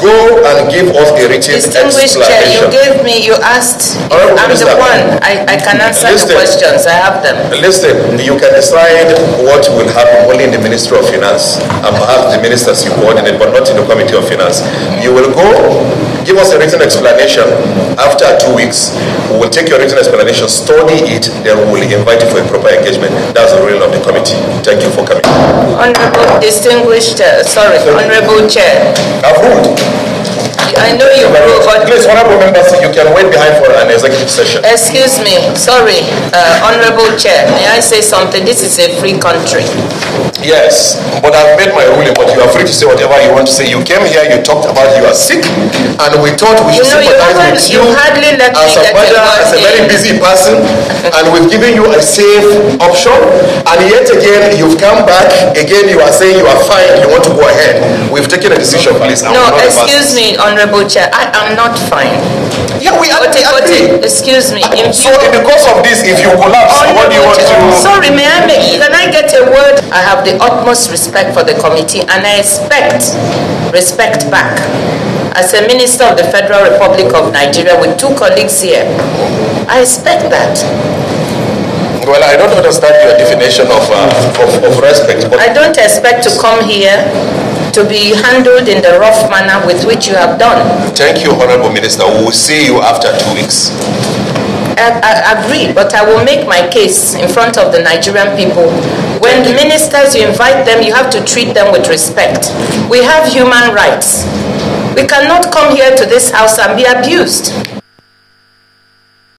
Go and give us a written explanation. Chair, you gave me, you asked, Honorable I'm Minister, the one, I can answer listen, the questions, I have them. Listen, you can decide what will happen only in the Ministry of Finance, and perhaps the ministers you coordinate, but not in the Committee of Finance. You will go, give us a written explanation. After 2 weeks, we will take your written explanation, study it, then we will invite you for a proper engagement. That's the rule of the committee. Thank you for coming. Honorable distinguished, sorry, Honorable Chair. I've ruled. I know you will, but please, honorable members, you can wait behind for an executive session. Excuse me, sorry, honorable chair, may I say something? This is a free country. Yes, but I've made my ruling, but you are free to say whatever you want to say. You came here, you talked about you are sick, and we thought we should sympathize with you. You hardly let me get as a very busy person, and we've given you a safe option, and yet again, you've come back, again you are saying you are fine, you want to go ahead. We've taken a decision, please. No, excuse me, Honorable Chair, I am not fine. Yeah, we are excuse me. So in the course of this, if you collapse, what do you want to... Sorry, may I make... Can I get a word? I have the utmost respect for the committee, and I expect respect back. As a minister of the Federal Republic of Nigeria with 2 colleagues here, I expect that. Well, I don't understand your definition of respect. But I don't expect to come here to be handled in the rough manner with which you have done. Thank you, Honorable Minister. We will see you after 2 weeks. I agree, but I will make my case in front of the Nigerian people. When the ministers, you invite them, you have to treat them with respect. We have human rights. We cannot come here to this house and be abused.